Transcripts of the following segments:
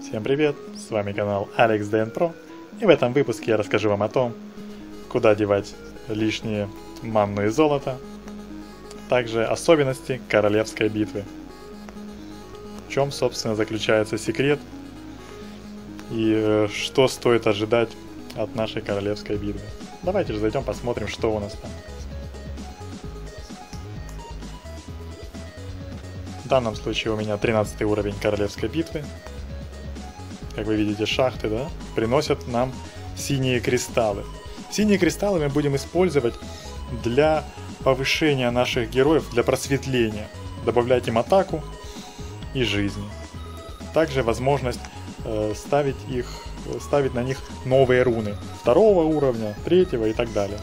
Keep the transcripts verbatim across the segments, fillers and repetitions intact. Всем привет, с вами канал Alex ПРО, и в этом выпуске я расскажу вам о том, куда девать лишние манну и золото, также особенности королевской битвы, в чем собственно заключается секрет и что стоит ожидать от нашей королевской битвы. Давайте же зайдем, посмотрим, что у нас там. В данном случае у меня тринадцатый уровень королевской битвы. Как вы видите, шахты, да, приносят нам синие кристаллы. Синие кристаллы мы будем использовать для повышения наших героев, для просветления. Добавлять им атаку и жизни. Также возможность э, ставить, их, ставить на них новые руны. Второго уровня, третьего и так далее.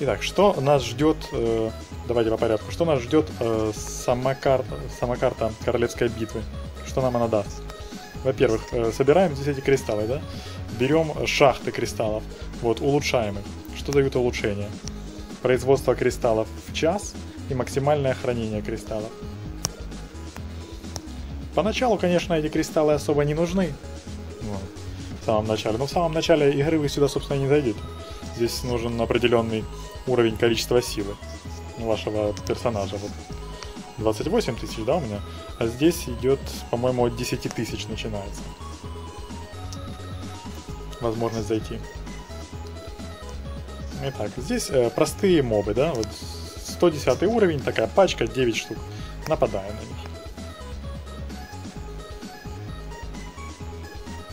Итак, что нас ждет... Э, давайте по порядку. Что нас ждет э, сама, карта, сама карта королевской битвы? Что нам она даст? Во-первых, собираем здесь эти кристаллы, да? Берем шахты кристаллов, вот, улучшаем их. Что дают улучшения? Производство кристаллов в час и максимальное хранение кристаллов. Поначалу, конечно, эти кристаллы особо не нужны. Ну, в самом начале. Но в самом начале игры вы сюда, собственно, не зайдете. Здесь нужен определенный уровень количества силы вашего персонажа. Вот. двадцать восемь тысяч, да, у меня? А здесь идет, по-моему, от десяти тысяч начинается. Возможность зайти. Итак, здесь э, простые мобы, да? Вот сто десятый уровень, такая пачка, девять штук. Нападаем на них.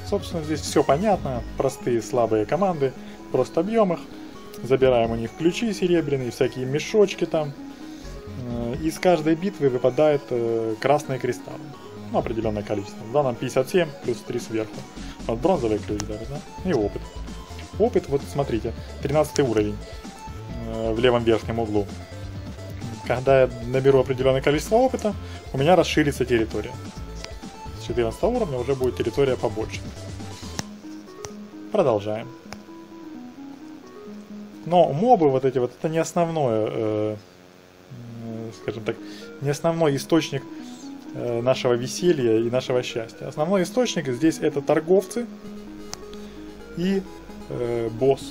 Собственно, здесь все понятно. Простые слабые команды. Просто бьем их. Забираем у них ключи серебряные, всякие мешочки там. Из каждой битвы выпадает э, красный кристалл. Ну, определенное количество. Да, нам пятьдесят семь, плюс три сверху. Вот бронзовый ключ даже, да? И опыт. Опыт, вот смотрите, тринадцатый уровень э, в левом верхнем углу. Когда я наберу определенное количество опыта, у меня расширится территория. С четырнадцатого уровня уже будет территория побольше. Продолжаем. Но мобы вот эти вот, это не основное... Э, скажем так, не основной источник нашего веселья и нашего счастья. Основной источник здесь это торговцы и э, босс.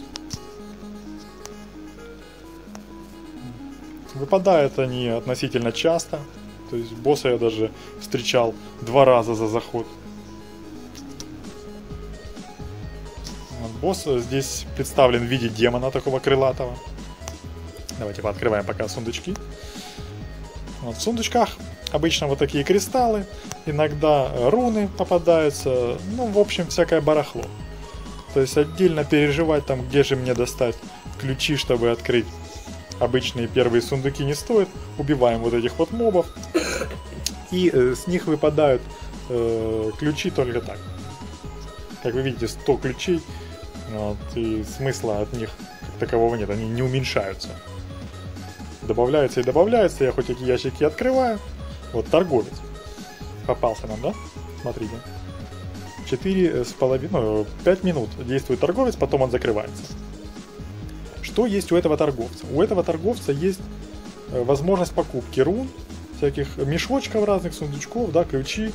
Выпадают они относительно часто. То есть босса я даже встречал два раза за заход. Босс здесь представлен в виде демона такого крылатого. Давайте пооткрываем пока сундучки. Вот, в сундучках обычно вот такие кристаллы, иногда руны попадаются, ну, в общем, всякое барахло. То есть отдельно переживать там, где же мне достать ключи, чтобы открыть обычные первые сундуки, не стоит. Убиваем вот этих вот мобов, и э, с них выпадают э, ключи только так. Как вы видите, сто ключей, вот, и смысла от них как такового нет, они не уменьшаются. Добавляются и добавляются, я хоть эти ящики открываю. Вот торговец. Попался нам, да? Смотрите. четыре с половиной, пять минут действует торговец, потом он закрывается. Что есть у этого торговца? У этого торговца есть возможность покупки рун, всяких мешочков разных, сундучков, да, ключи.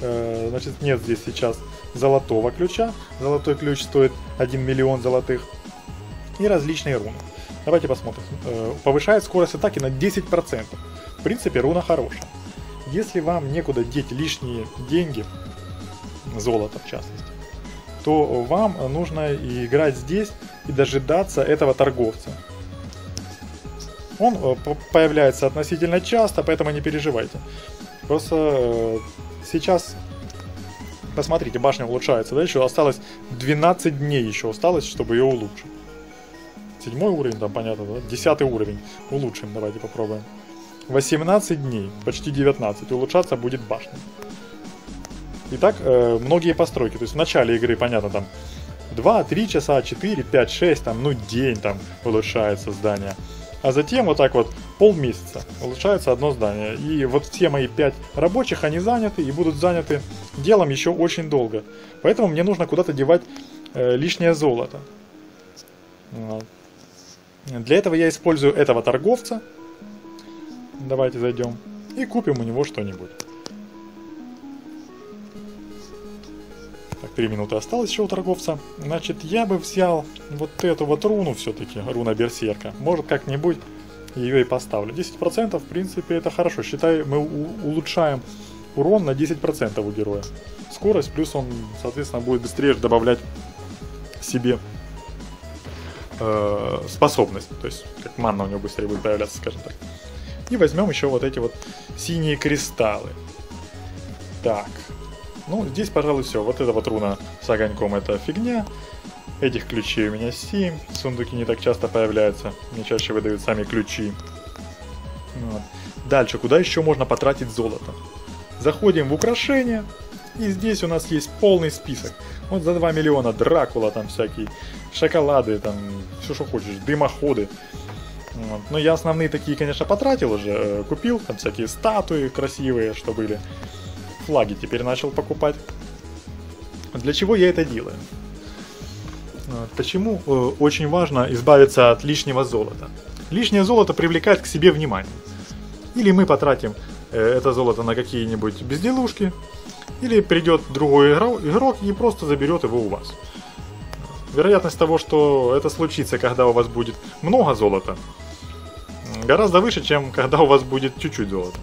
Значит, нет здесь сейчас золотого ключа. Золотой ключ стоит один миллион золотых. И различные руны. Давайте посмотрим. Повышает скорость атаки на десять процентов. В принципе, руна хорошая. Если вам некуда деть лишние деньги, золото в частности, то вам нужно играть здесь и дожидаться этого торговца. Он появляется относительно часто, поэтому не переживайте. Просто сейчас, посмотрите, башня улучшается. Да, еще осталось двенадцать дней, еще осталось, чтобы ее улучшить. Седьмой уровень, там понятно, да? Десятый уровень. Улучшим, давайте попробуем. восемнадцать дней, почти девятнадцать. Улучшаться будет башня. Итак, э, многие постройки. То есть в начале игры, понятно, там два-три часа, четыре-пять, шесть, там, ну, день там улучшается здание. А затем вот так вот полмесяца улучшается одно здание. И вот все мои пять рабочих, они заняты и будут заняты делом еще очень долго. Поэтому мне нужно куда-то девать э, лишнее золото. Для этого я использую этого торговца. Давайте зайдем. и купим у него что-нибудь. Так, три минуты осталось еще у торговца. Значит, я бы взял вот эту вот руну все-таки, руна Берсерка. Может, как-нибудь ее и поставлю. десять процентов, в принципе, это хорошо. Считай, мы улучшаем урон на десять процентов у героя. Скорость, плюс он, соответственно, будет быстрее добавлять себе э, способность. То есть, как манна у него быстрее будет появляться, скажем так. И возьмем еще вот эти вот синие кристаллы. Так. Ну, здесь, пожалуй, все. Вот эта вот руна с огоньком — это фигня. Этих ключей у меня семь. Сундуки не так часто появляются. Мне чаще выдают сами ключи. Вот. Дальше, куда еще можно потратить золото? Заходим в украшения. И здесь у нас есть полный список. Вот за два миллиона Дракула там всякие. Шоколады там, все что хочешь. Дымоходы. Вот. Но я основные такие, конечно, потратил уже. Купил там всякие статуи красивые, что были. Флаги теперь начал покупать. Для чего я это делаю? Почему очень важно избавиться от лишнего золота? Лишнее золото привлекает к себе внимание. Или мы потратим это золото на какие-нибудь безделушки, или придет другой игрок и просто заберет его у вас. Вероятность того, что это случится, когда у вас будет много золота, гораздо выше, чем когда у вас будет чуть-чуть золота.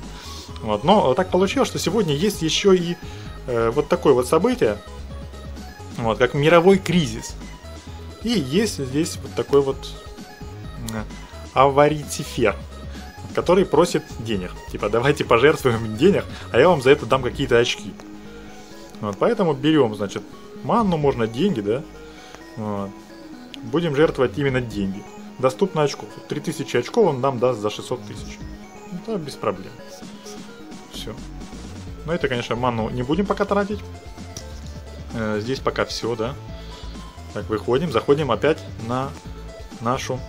Вот. Но так получилось, что сегодня есть еще и э, вот такое вот событие, вот, как мировой кризис. И есть здесь вот такой вот э, аваритифер, который просит денег. Типа, давайте пожертвуем денег, а я вам за это дам какие-то очки. Вот, поэтому берем, значит, манну, можно деньги, да? Вот. Будем жертвовать именно деньги. Доступно очков. три тысячи очков он нам даст за шестьсот тысяч. Это без проблем. Все. Но это, конечно, ману не будем пока тратить. Э, здесь пока все, да. Так, выходим, заходим опять на нашу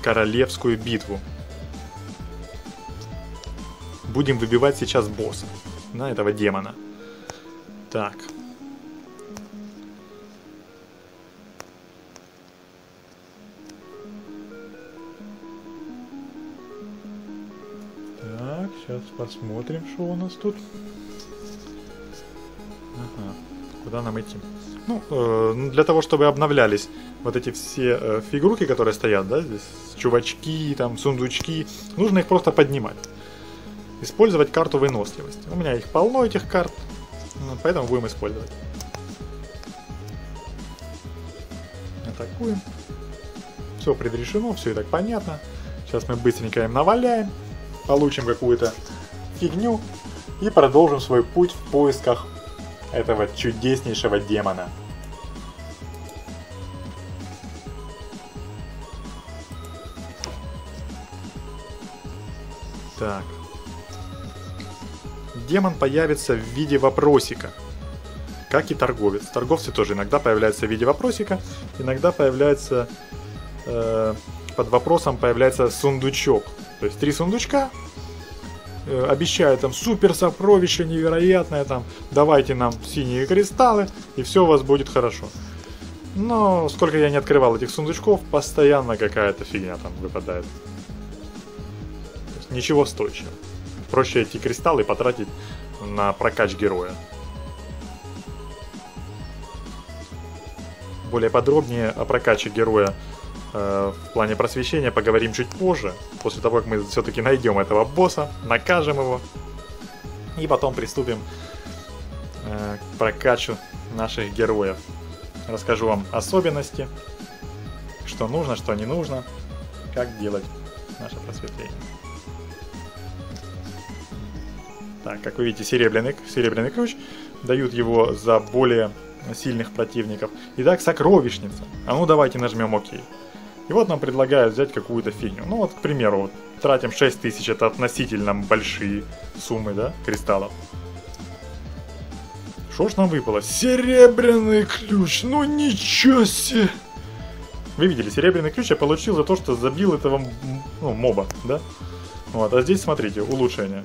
королевскую битву. Будем выбивать сейчас босса, на этого демона. Так. Так, сейчас посмотрим, что у нас тут. Ага, куда нам идти? Ну, э, для того, чтобы обновлялись вот эти все э, фигурки, которые стоят, да, здесь чувачки, там, сундучки, нужно их просто поднимать. Использовать карту выносливости. У меня их полно, этих карт, поэтому будем использовать. Атакуем. Все предрешено, все и так понятно. Сейчас мы быстренько им наваляем. Получим какую-то фигню и продолжим свой путь в поисках этого чудеснейшего демона. Так. Демон появится в виде вопросика, как и торговец. Торговцы тоже иногда появляются в виде вопросика, иногда появляется э, под вопросом появляется сундучок. То есть три сундучка, э, обещают там супер сокровище невероятное, там давайте нам синие кристаллы и все у вас будет хорошо. Но сколько я не открывал этих сундучков, постоянно какая-то фигня там выпадает. То есть ничего стоящего. Проще эти кристаллы потратить на прокач героя. Более подробнее о прокаче героя э, в плане просвещения поговорим чуть позже, после того, как мы все-таки найдем этого босса, накажем его, и потом приступим э, к прокачу наших героев. Расскажу вам особенности, что нужно, что не нужно, как делать наше просветление. Так, как вы видите, серебряный, серебряный ключ. Дают его за более сильных противников. Итак, сокровищница. А ну давайте нажмем ОК. И вот нам предлагают взять какую-то фигню. Ну вот, к примеру, вот, тратим шесть тысяч. Это относительно большие суммы, да, кристаллов. Что ж нам выпало? Серебряный ключ. Ну ничего себе. Вы видели, серебряный ключ я получил за то, что забил этого, ну, моба, да? Вот, а здесь, смотрите, улучшение.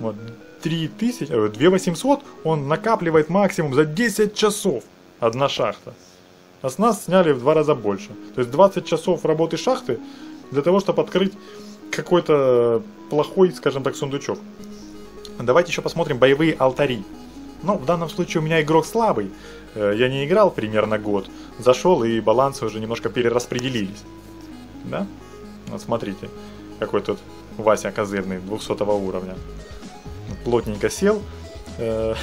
Вот, три тысячи, две тысячи восемьсот он накапливает максимум за десять часов. Одна шахта. А с нас сняли в два раза больше. То есть двадцать часов работы шахты для того, чтобы открыть какой-то плохой, скажем так, сундучок. Давайте еще посмотрим боевые алтари. Ну, в данном случае у меня игрок слабый. Я не играл примерно год. Зашел, и балансы уже немножко перераспределились. Да? Вот смотрите, какой тут Вася козырный, двухсотого уровня. Плотненько сел э,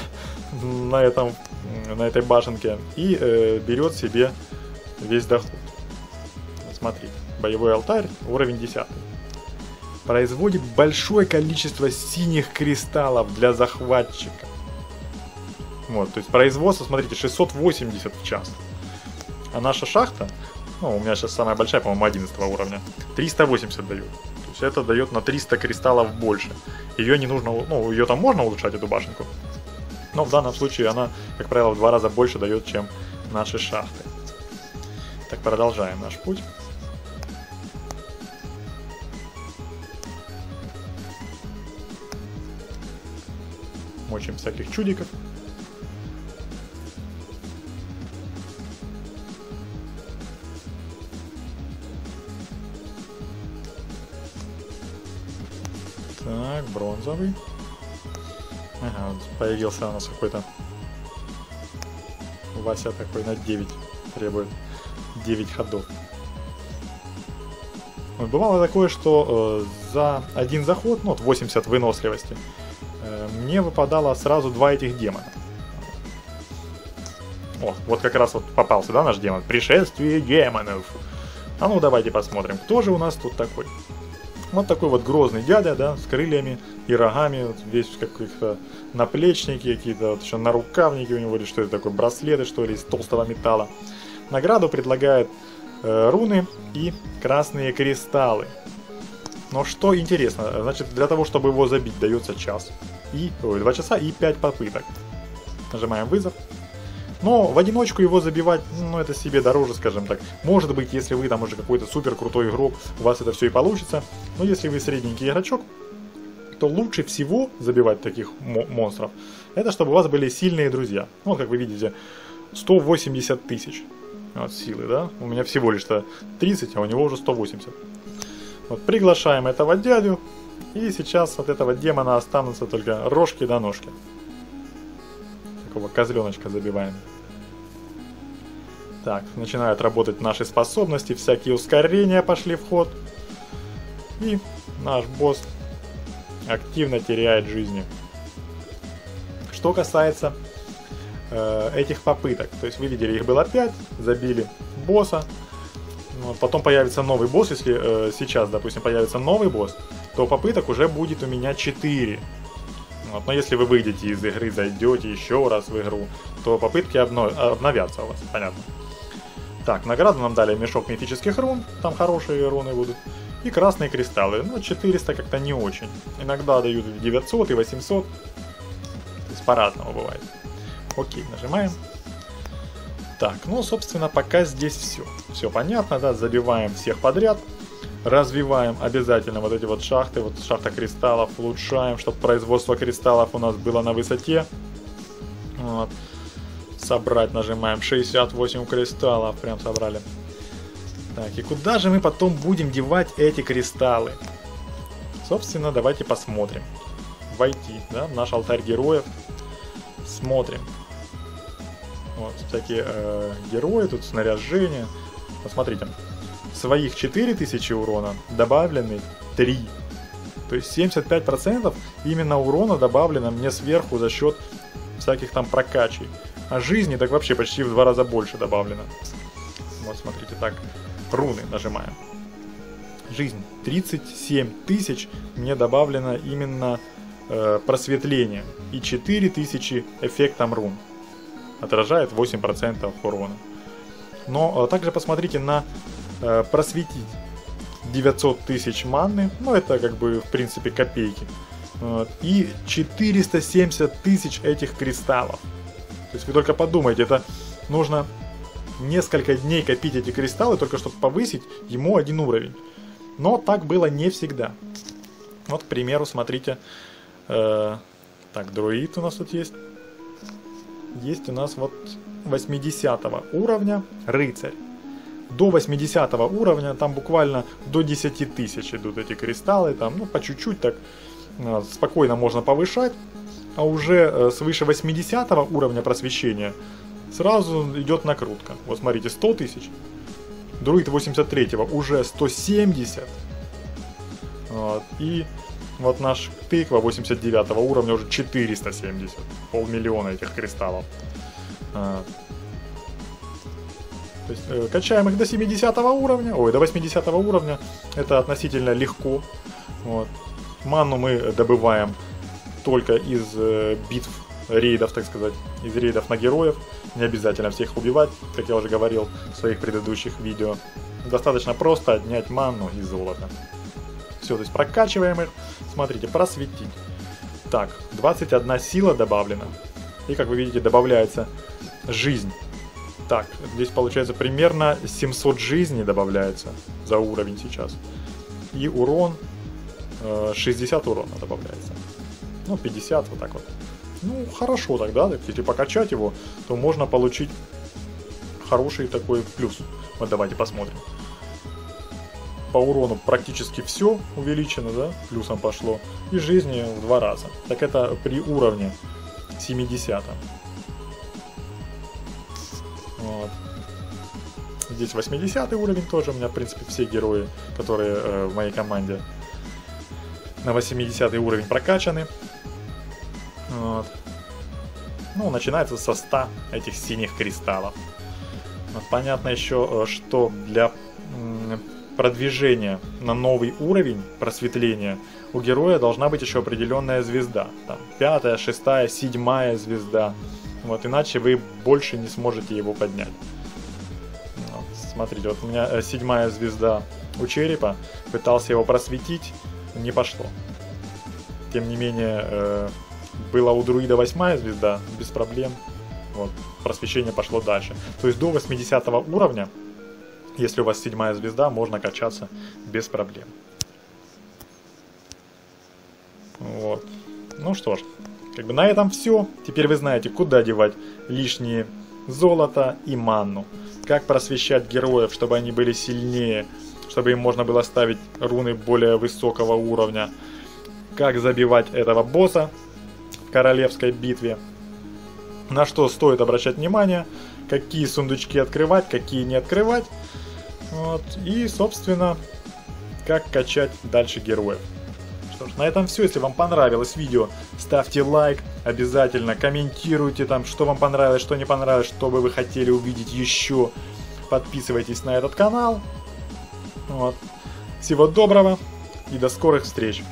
на, этом, на этой башенке и э, берет себе весь доход. Смотри, боевой алтарь, уровень десятый. Производит большое количество синих кристаллов для захватчика. Вот, то есть производство, смотрите, шестьсот восемьдесят в час. А наша шахта, ну, у меня сейчас самая большая, по-моему, одиннадцатого уровня, триста восемьдесят дает. То есть это дает на триста кристаллов больше. Ее не нужно, ну, ее там можно улучшать, эту башенку. Но в данном случае она, как правило, в два раза больше дает, чем наши шахты. Так, продолжаем наш путь. Мочим всяких чудиков. Так, бронзовый. Ага, появился у нас какой-то Вася такой на девять требует. девять ходов. Вот, бывало такое, что э, за один заход, ну вот восемьдесят выносливости, э, мне выпадало сразу два этих демона. О, вот как раз вот попался, да, наш демон? Пришествие демонов. А ну давайте посмотрим, кто же у нас тут такой. Вот такой вот грозный дядя, да, с крыльями и рогами, вот весь в каких-то наплечники, какие-то вот еще нарукавники у него, или что это такое, браслеты, что ли, из толстого металла. Награду предлагают э, руны и красные кристаллы. Но что интересно, значит, для того, чтобы его забить, дается час. И, ой, два часа и пять попыток. Нажимаем вызов. Но в одиночку его забивать, ну, это себе дороже, скажем так. Может быть, если вы там уже какой-то супер крутой игрок, у вас это все и получится. Но если вы средненький игрочок, то лучше всего забивать таких монстров. Это чтобы у вас были сильные друзья. Вот, как вы видите, сто восемьдесят тысяч. От силы, да? У меня всего лишь-то тридцать, а у него уже сто восемьдесят. Вот, приглашаем этого дядю. И сейчас от этого демона останутся только рожки да ножки. Такого козленочка забиваем. Так, начинают работать наши способности. Всякие ускорения пошли в ход. И наш босс активно теряет жизни. Что касается этих попыток. То есть вы видели, их было пять, забили босса. Вот, потом появится новый босс. Если э, сейчас, допустим, появится новый босс, то попыток уже будет у меня четыре. Вот, но если вы выйдете из игры, зайдете еще раз в игру, то попытки обнов... обновятся у вас, понятно. Так, награду нам дали мешок мифических рун, там хорошие руны будут, и красные кристаллы. Ну, четыреста как-то не очень. Иногда дают девятьсот и восемьсот. То есть по-разному бывает. Окей, нажимаем. Так, ну, собственно, пока здесь все. Все понятно, да, забиваем всех подряд. Развиваем обязательно вот эти вот шахты, вот шахта кристаллов, улучшаем, чтобы производство кристаллов у нас было на высоте. Вот. Собрать нажимаем, шестьдесят восемь кристаллов, прям собрали. Так, и куда же мы потом будем девать эти кристаллы? Собственно, давайте посмотрим. Войти, да, в наш алтарь героев. Смотрим. Вот, всякие э, герои, тут снаряжение. Посмотрите, своих четыре тысячи урона добавлены три. То есть семьдесят пять процентов именно урона добавлено мне сверху за счет всяких там прокачей. А жизни так вообще почти в два раза больше добавлено. Вот смотрите, так, руны нажимаем. Жизнь тридцать семь тысяч мне добавлено именно просветление и четыре тысячи эффектом рун, отражает восемь процентов урона. Но а также посмотрите на э, просветить, девятьсот тысяч манны, ну это как бы в принципе копейки, вот, и четыреста семьдесят тысяч этих кристаллов. То есть вы только подумайте, это нужно несколько дней копить эти кристаллы, только чтобы повысить ему один уровень. Но так было не всегда. Вот, к примеру, смотрите. Так, друид у нас тут есть. Есть у нас вот восьмидесятого уровня рыцарь. До восьмидесятого уровня там буквально до десяти тысяч идут эти кристаллы. Там, ну, по чуть-чуть так. спокойно можно повышать, а уже свыше восьмидесятого уровня просвещения сразу идет накрутка. Вот смотрите, сто тысяч, друид восемьдесят третьего уже сто семьдесят, вот, и вот наш тыква восемьдесят девятого уровня уже четыреста семьдесят, полмиллиона этих кристаллов. То есть, э, качаем их до семидесятого уровня, ой, до восьмидесятого уровня, это относительно легко. Вот. Ману мы добываем только из э, битв, рейдов, так сказать, из рейдов на героев. Не обязательно всех убивать, как я уже говорил в своих предыдущих видео. Достаточно просто отнять ману и золото. Все, то есть прокачиваем их, смотрите, просветить. Так, двадцать одна сила добавлена. И, как вы видите, добавляется жизнь. Так, здесь получается примерно семьсот жизней добавляется за уровень сейчас. И урон, э, шестьдесят урона добавляется. Ну, пятьдесят, вот так вот. Ну, хорошо тогда, так, если покачать его, то можно получить хороший такой плюс. Вот давайте посмотрим. По урону практически все увеличено, да, плюсом пошло. И жизни в два раза. Так это при уровне семидесятом. Вот. Здесь восьмидесятый уровень тоже. У меня, в принципе, все герои, которые э, в моей команде на восьмидесятый уровень прокачаны. Вот. Ну, начинается со ста этих синих кристаллов. Вот. Понятно еще, что для продвижения на новый уровень просветления у героя должна быть еще определенная звезда. Там пятая, шестая, седьмая звезда. Вот, иначе вы больше не сможете его поднять. Вот, смотрите, вот у меня седьмая звезда у черепа. Пытался его просветить, не пошло. Тем не менее, э, была у друида восьмая звезда, без проблем. Вот, просвещение пошло дальше. То есть до восьмидесятого уровня, если у вас седьмая звезда, можно качаться без проблем. Вот. Ну что ж. Как бы на этом все. Теперь вы знаете, куда девать лишние золото и манну. Как просвещать героев, чтобы они были сильнее, чтобы им можно было ставить руны более высокого уровня. Как забивать этого босса в королевской битве. На что стоит обращать внимание. Какие сундучки открывать, какие не открывать. Вот. И, собственно, как качать дальше героев. На этом все. Если вам понравилось видео, ставьте лайк, обязательно комментируйте там, что вам понравилось, что не понравилось, что бы вы хотели увидеть еще. Подписывайтесь на этот канал. Вот. Всего доброго и до скорых встреч.